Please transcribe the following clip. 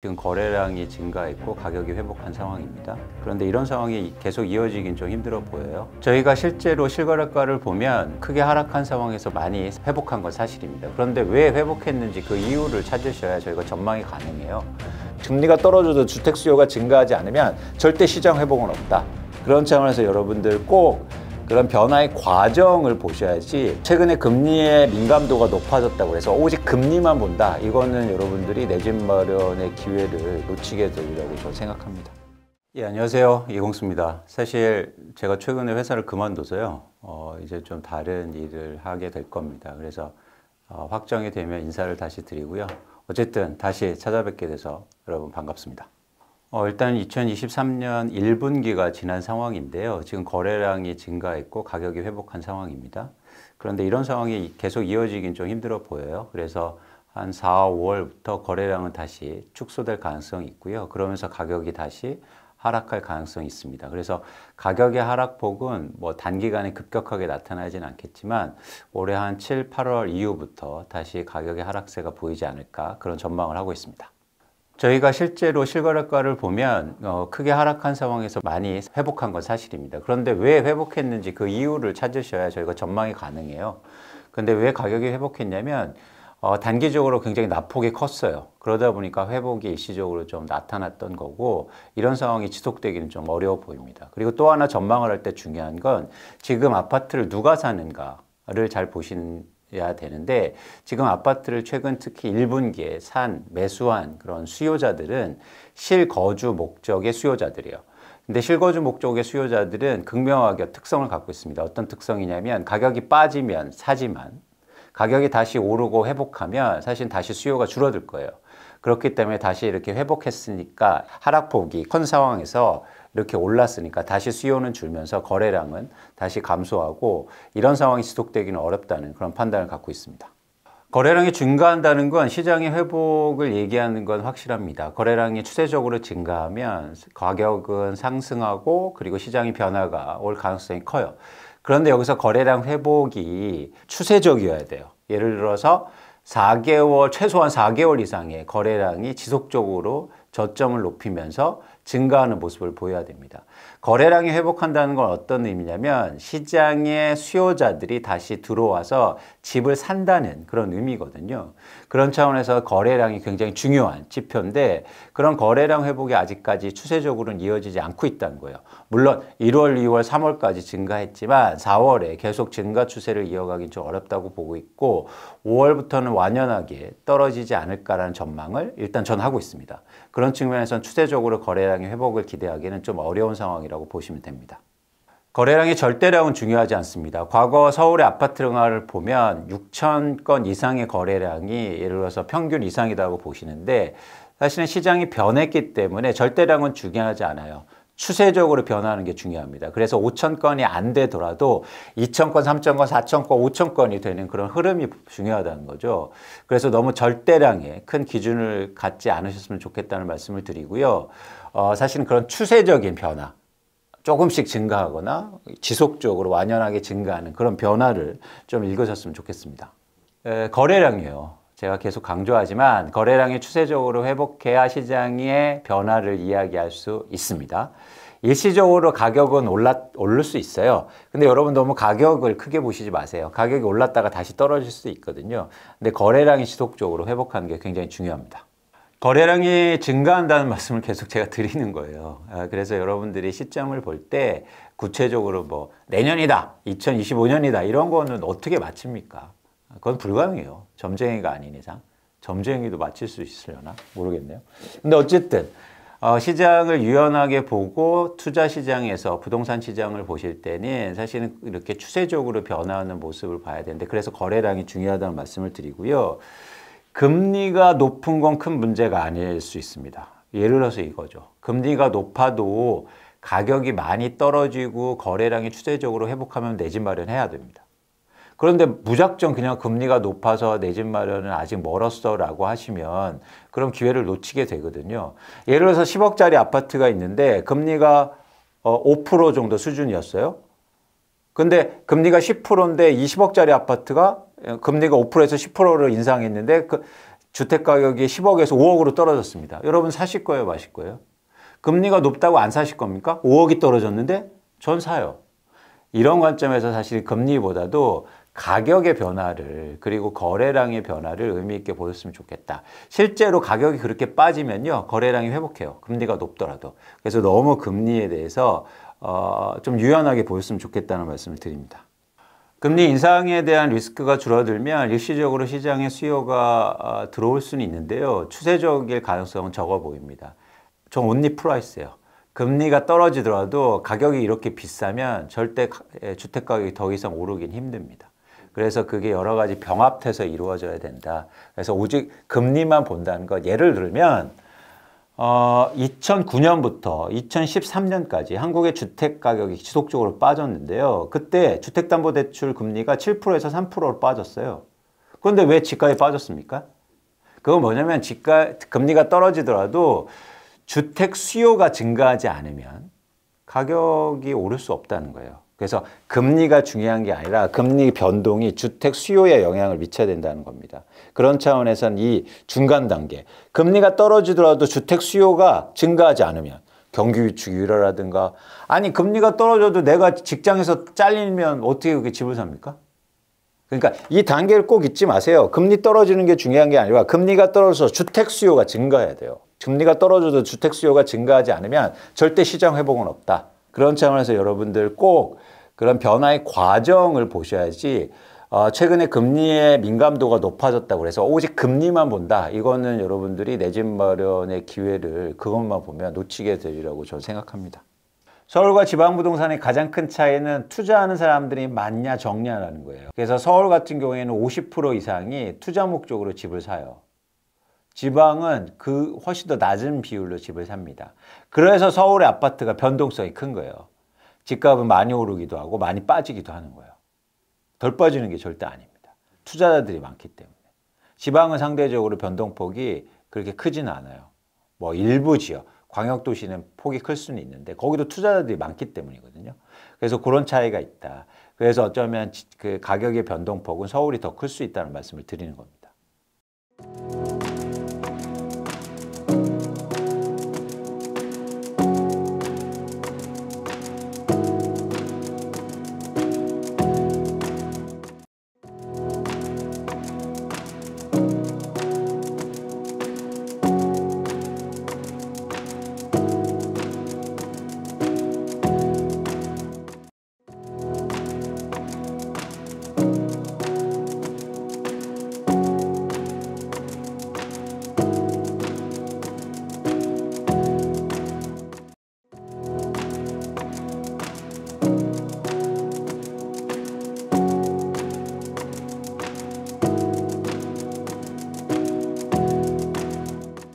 지금 거래량이 증가했고 가격이 회복한 상황입니다. 그런데 이런 상황이 계속 이어지긴 좀 힘들어 보여요. 저희가 실제로 실거래가를 보면 크게 하락한 상황에서 많이 회복한 건 사실입니다. 그런데 왜 회복했는지 그 이유를 찾으셔야 저희가 전망이 가능해요. 금리가 떨어져도 주택 수요가 증가하지 않으면 절대 시장 회복은 없다. 그런 차원에서 여러분들 꼭 그런 변화의 과정을 보셔야지, 최근에 금리의 민감도가 높아졌다고 해서 오직 금리만 본다, 이거는 여러분들이 내 집 마련의 기회를 놓치게 되리라고 저는 생각합니다. 예, 안녕하세요, 이광수입니다. 사실 제가 최근에 회사를 그만둬서요, 이제 좀 다른 일을 하게 될 겁니다. 그래서 확정이 되면 인사를 다시 드리고요. 어쨌든 다시 찾아뵙게 돼서 여러분 반갑습니다. 일단 2023년 1분기가 지난 상황인데요. 지금 거래량이 증가했고 가격이 회복한 상황입니다. 그런데 이런 상황이 계속 이어지긴 좀 힘들어 보여요. 그래서 한 4, 5월부터 거래량은 다시 축소될 가능성이 있고요. 그러면서 가격이 다시 하락할 가능성이 있습니다. 그래서 가격의 하락폭은 뭐 단기간에 급격하게 나타나진 않겠지만 올해 한 7, 8월 이후부터 다시 가격의 하락세가 보이지 않을까, 그런 전망을 하고 있습니다. 저희가 실제로 실거래가를 보면 크게 하락한 상황에서 많이 회복한 건 사실입니다. 그런데 왜 회복했는지 그 이유를 찾으셔야 저희가 전망이 가능해요. 근데 왜 가격이 회복했냐면 단기적으로 굉장히 낙폭이 컸어요. 그러다 보니까 회복이 일시적으로 좀 나타났던 거고, 이런 상황이 지속되기는 좀 어려워 보입니다. 그리고 또 하나 전망을 할 때 중요한 건 지금 아파트를 누가 사는가를 잘 보셔야 되는데, 지금 아파트를 최근 특히 1분기에 매수한 그런 수요자들은 실거주 목적의 수요자들이에요. 근데 실거주 목적의 수요자들은 극명하게 특성을 갖고 있습니다. 어떤 특성이냐면 가격이 빠지면 사지만 가격이 다시 오르고 회복하면 사실 다시 수요가 줄어들 거예요. 그렇기 때문에 다시 이렇게 회복했으니까, 하락폭이 큰 상황에서 이렇게 올랐으니까 다시 수요는 줄면서 거래량은 다시 감소하고, 이런 상황이 지속되기는 어렵다는 그런 판단을 갖고 있습니다. 거래량이 증가한다는 건 시장의 회복을 얘기하는 건 확실합니다. 거래량이 추세적으로 증가하면 가격은 상승하고 그리고 시장의 변화가 올 가능성이 커요. 그런데 여기서 거래량 회복이 추세적이어야 돼요. 예를 들어서 4개월, 최소한 4개월 이상의 거래량이 지속적으로 저점을 높이면서 증가하는 모습을 보여야 됩니다. 거래량이 회복한다는 건 어떤 의미냐면 시장의 수요자들이 다시 들어와서 집을 산다는 그런 의미거든요. 그런 차원에서 거래량이 굉장히 중요한 지표인데, 그런 거래량 회복이 아직까지 추세적으로는 이어지지 않고 있다는 거예요. 물론 1월, 2월, 3월까지 증가했지만 4월에 계속 증가 추세를 이어가긴 좀 어렵다고 보고 있고, 5월부터는 완연하게 떨어지지 않을까라는 전망을 일단 전 하고 있습니다. 그런 측면에서는 추세적으로 거래량의 회복을 기대하기는 좀 어려운 상황이라고 보시면 됩니다. 거래량의 절대량은 중요하지 않습니다. 과거 서울의 아파트 등화를 보면 6천 건 이상의 거래량이 예를 들어서 평균 이상이라고 보시는데, 사실은 시장이 변했기 때문에 절대량은 중요하지 않아요. 추세적으로 변하는 게 중요합니다. 그래서 5천 건이 안 되더라도 2천 건, 3천 건, 4천 건, 5천 건이 되는 그런 흐름이 중요하다는 거죠. 그래서 너무 절대량에 큰 기준을 갖지 않으셨으면 좋겠다는 말씀을 드리고요. 사실은 그런 추세적인 변화, 조금씩 증가하거나 지속적으로 완연하게 증가하는 그런 변화를 좀 읽으셨으면 좋겠습니다. 거래량이에요. 제가 계속 강조하지만 거래량이 추세적으로 회복해야 시장의 변화를 이야기할 수 있습니다. 일시적으로 가격은 오를 수 있어요. 근데 여러분 너무 가격을 크게 보시지 마세요. 가격이 올랐다가 다시 떨어질 수 있거든요. 근데 거래량이 지속적으로 회복하는 게 굉장히 중요합니다. 거래량이 증가한다는 말씀을 계속 제가 드리는 거예요. 그래서 여러분들이 시점을 볼 때 구체적으로 뭐 내년이다, 2025년이다 이런 거는 어떻게 맞춥니까? 그건 불가능해요. 점쟁이가 아닌 이상. 점쟁이도 맞힐 수 있으려나? 모르겠네요. 근데 어쨌든 시장을 유연하게 보고 투자 시장에서 부동산 시장을 보실 때는 사실은 이렇게 추세적으로 변화하는 모습을 봐야 되는데, 그래서 거래량이 중요하다는 말씀을 드리고요. 금리가 높은 건 큰 문제가 아닐 수 있습니다. 예를 들어서 이거죠. 금리가 높아도 가격이 많이 떨어지고 거래량이 추세적으로 회복하면 내 집 마련해야 됩니다. 그런데 무작정 그냥 금리가 높아서 내 집 마련은 아직 멀었어 라고 하시면 그럼 기회를 놓치게 되거든요. 예를 들어서 10억짜리 아파트가 있는데 금리가 5% 정도 수준이었어요. 근데 금리가 10%인데 20억짜리 아파트가 금리가 5%에서 10%로 인상했는데 주택가격이 10억에서 5억으로 떨어졌습니다. 여러분 사실 거예요? 마실 거예요? 금리가 높다고 안 사실 겁니까? 5억이 떨어졌는데 전 사요. 이런 관점에서 사실 금리보다도 가격의 변화를 그리고 거래량의 변화를 의미 있게 보였으면 좋겠다. 실제로 가격이 그렇게 빠지면요. 거래량이 회복해요. 금리가 높더라도. 그래서 너무 금리에 대해서 좀 유연하게 보였으면 좋겠다는 말씀을 드립니다. 금리 인상에 대한 리스크가 줄어들면 일시적으로 시장에 수요가 들어올 수는 있는데요. 추세적일 가능성은 적어 보입니다. 전 온리 프라이스예요. 금리가 떨어지더라도 가격이 이렇게 비싸면 절대 주택가격이 더 이상 오르긴 힘듭니다. 그래서 그게 여러 가지 병합해서 이루어져야 된다. 그래서 오직 금리만 본다는 것. 예를 들면 2009년부터 2013년까지 한국의 주택가격이 지속적으로 빠졌는데요. 그때 주택담보대출 금리가 7%에서 3%로 빠졌어요. 그런데 왜 집값이 빠졌습니까? 그건 뭐냐면 금리가 떨어지더라도 주택 수요가 증가하지 않으면 가격이 오를 수 없다는 거예요. 그래서 금리가 중요한 게 아니라 금리 변동이 주택 수요에 영향을 미쳐야 된다는 겁니다. 그런 차원에서는 이 중간 단계, 금리가 떨어지더라도 주택 수요가 증가하지 않으면 경기 위축 유발라든가 아니 금리가 떨어져도 내가 직장에서 잘리면 어떻게 그렇게 집을 삽니까? 그러니까 이 단계를 꼭 잊지 마세요. 금리 떨어지는 게 중요한 게 아니라 금리가 떨어져서 주택 수요가 증가해야 돼요. 금리가 떨어져도 주택 수요가 증가하지 않으면 절대 시장 회복은 없다. 그런 차원에서 여러분들 꼭 그런 변화의 과정을 보셔야지 최근에 금리의 민감도가 높아졌다고 해서 오직 금리만 본다. 이거는 여러분들이 내 집 마련의 기회를 그것만 보면 놓치게 되리라고 저는 생각합니다. 서울과 지방부동산의 가장 큰 차이는 투자하는 사람들이 많냐 적냐라는 거예요. 그래서 서울 같은 경우에는 50% 이상이 투자 목적으로 집을 사요. 지방은 그 훨씬 더 낮은 비율로 집을 삽니다. 그래서 서울의 아파트가 변동성이 큰 거예요. 집값은 많이 오르기도 하고 많이 빠지기도 하는 거예요. 덜 빠지는 게 절대 아닙니다. 투자자들이 많기 때문에. 지방은 상대적으로 변동폭이 그렇게 크진 않아요. 뭐 일부 지역, 광역도시는 폭이 클 수는 있는데 거기도 투자자들이 많기 때문이거든요. 그래서 그런 차이가 있다. 그래서 어쩌면 그 가격의 변동폭은 서울이 더 클 수 있다는 말씀을 드리는 겁니다.